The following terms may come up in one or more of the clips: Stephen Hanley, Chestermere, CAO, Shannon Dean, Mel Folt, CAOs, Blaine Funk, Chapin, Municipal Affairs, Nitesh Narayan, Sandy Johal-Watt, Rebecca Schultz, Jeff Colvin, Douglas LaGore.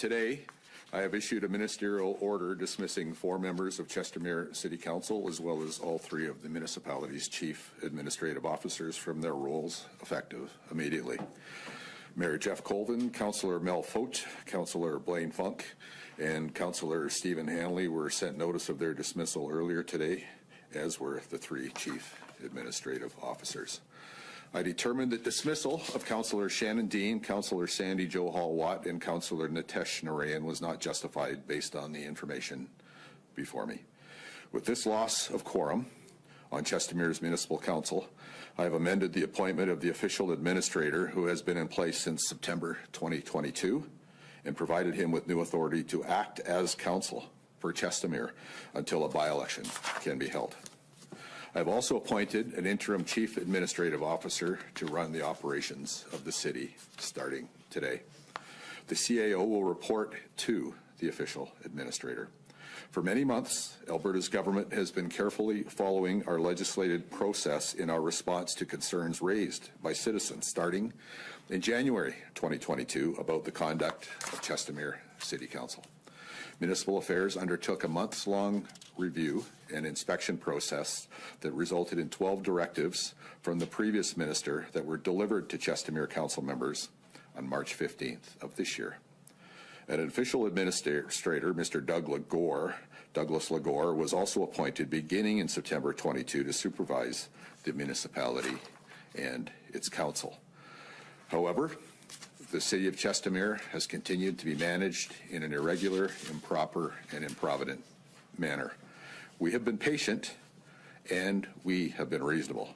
Today, I have issued a ministerial order dismissing 4 members of Chestermere City Council, as well as all 3 of the municipality's chief administrative officers from their roles, effective immediately. Mayor Jeff Colvin, Councillor Mel Folt, Councillor Blaine Funk, and Councillor Stephen Hanley were sent notice of their dismissal earlier today, as were the 3 chief administrative officers. I determined that dismissal of Councillor Shannon Dean, Councillor Sandy Johal-Watt, and Councillor Nitesh Narayan was not justified based on the information before me. With this loss of quorum on Chestermere's Municipal Council, I have amended the appointment of the official administrator who has been in place since September 2022 and provided him with new authority to act as council for Chestermere until a by-election can be held. I've also appointed an interim chief administrative officer to run the operations of the city starting today. The CAO will report to the official administrator. For many months, Alberta's government has been carefully following our legislative process in our response to concerns raised by citizens starting in January 2022 about the conduct of Chestermere City Council. Municipal Affairs undertook a months-long review and inspection process that resulted in 12 directives from the previous minister that were delivered to Chestermere Council members on March 15th of this year. An official administrator, Mr. Douglas LaGore, was also appointed beginning in September 22 to supervise the municipality and its council. However, the city of Chestermere has continued to be managed in an irregular, improper, and improvident manner. We have been patient and we have been reasonable.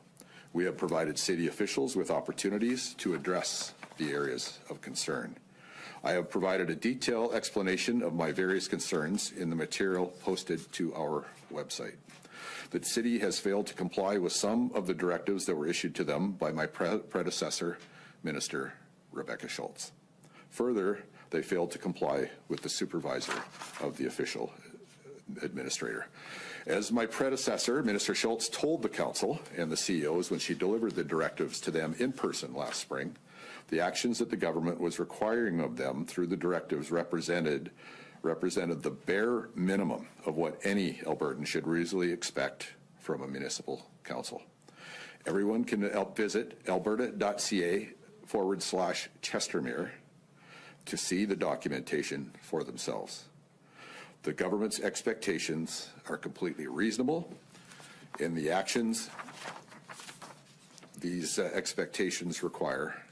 We have provided city officials with opportunities to address the areas of concern. I have provided a detailed explanation of my various concerns in the material posted to our website. The city has failed to comply with some of the directives that were issued to them by my predecessor, Minister Rebecca Schultz. Further, they failed to comply with the supervisor of the official administrator. As my predecessor, Minister Schultz, told the council and the CEOs when she delivered the directives to them in person last spring, the actions that the government was requiring of them through the directives represented the bare minimum of what any Albertan should reasonably expect from a municipal council. Everyone can visit alberta.ca/Chestermere to see the documentation for themselves. The government's expectations are completely reasonable, and the actions these expectations require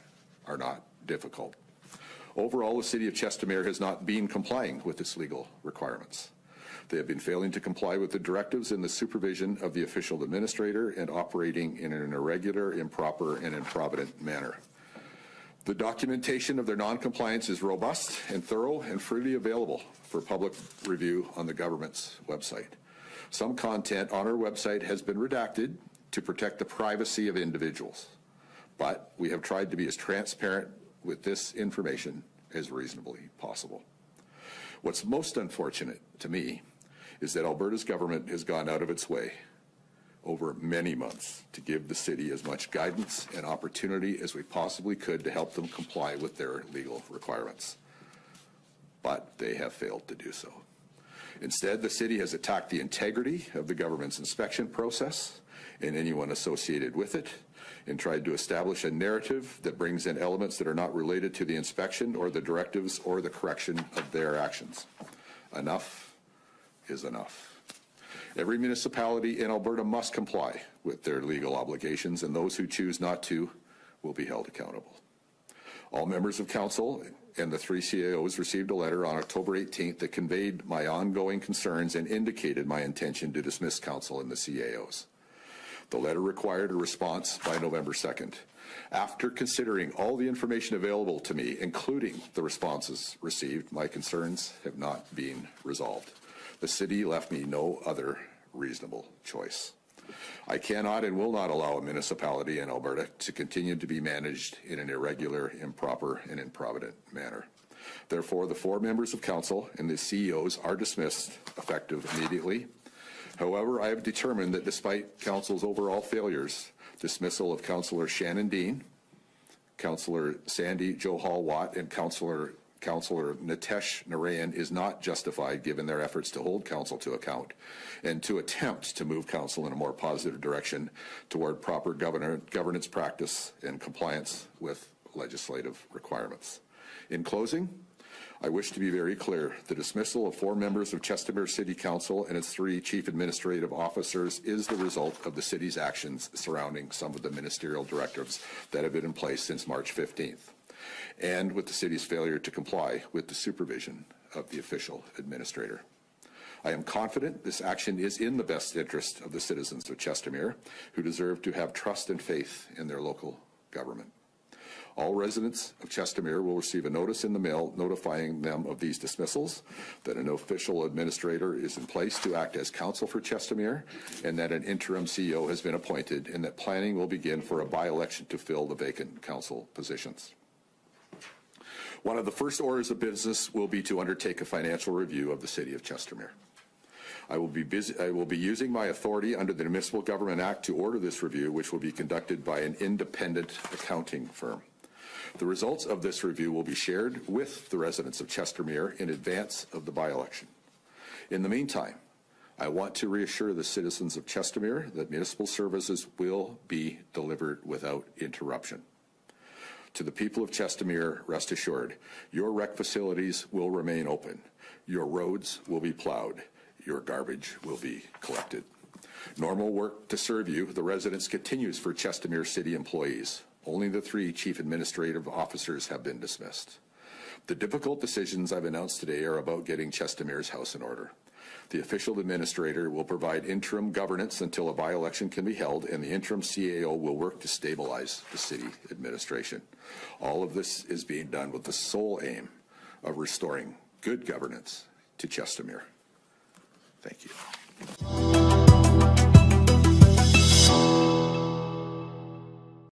are not difficult. Overall, the city of Chestermere has not been complying with its legal requirements. They have been failing to comply with the directives and the supervision of the official administrator and operating in an irregular, improper, and improvident manner. The documentation of their non-compliance is robust and thorough and freely available for public review on the government's website. Some content on our website has been redacted to protect the privacy of individuals, but we have tried to be as transparent with this information as reasonably possible. What's most unfortunate to me is that Alberta's government has gone out of its way over many months to give the city as much guidance and opportunity as we possibly could to help them comply with their legal requirements. But they have failed to do so. Instead, the city has attacked the integrity of the government's inspection process and anyone associated with it, and tried to establish a narrative that brings in elements that are not related to the inspection or the directives or the correction of their actions. Enough is enough. Every municipality in Alberta must comply with their legal obligations, and those who choose not to will be held accountable. All members of council and the 3 CAOs received a letter on October 18th that conveyed my ongoing concerns and indicated my intention to dismiss council and the CAOs. The letter required a response by November 2nd. After considering all the information available to me, including the responses received, my concerns have not been resolved. The city left me no other reasonable choice. I cannot and will not allow a municipality in Alberta to continue to be managed in an irregular, improper, and improvident manner. Therefore, the 4 members of council and the CEOs are dismissed, effective immediately. However, I have determined that despite council's overall failures, dismissal of Councillor Shannon Dean, Councillor Sandy Johal-Watt, and Councillor Councillor Nitesh Narayan is not justified given their efforts to hold council to account and to attempt to move council in a more positive direction toward proper governance practice and compliance with legislative requirements. In closing, I wish to be very clear. The dismissal of 4 members of Chestermere City Council and its 3 chief administrative officers is the result of the city's actions surrounding some of the ministerial directives that have been in place since March 15th, and with the city's failure to comply with the supervision of the official administrator. I am confident this action is in the best interest of the citizens of Chestermere, who deserve to have trust and faith in their local government. All residents of Chestermere will receive a notice in the mail notifying them of these dismissals, that an official administrator is in place to act as council for Chestermere, and that an interim CEO has been appointed, and that planning will begin for a by-election to fill the vacant council positions. One of the first orders of business will be to undertake a financial review of the city of Chestermere. I will be using my authority under the Municipal Government Act to order this review, which will be conducted by an independent accounting firm. The results of this review will be shared with the residents of Chestermere in advance of the by-election. In the meantime, I want to reassure the citizens of Chestermere that municipal services will be delivered without interruption. To the people of Chestermere, rest assured, your rec facilities will remain open, your roads will be plowed, your garbage will be collected. Normal work to serve you, the residents, continues for Chestermere City employees. Only the 3 chief administrative officers have been dismissed. The difficult decisions I've announced today are about getting Chestermere's house in order. The official administrator will provide interim governance until a by-election can be held, and the interim CAO will work to stabilize the city administration. All of this is being done with the sole aim of restoring good governance to Chestermere. Thank you.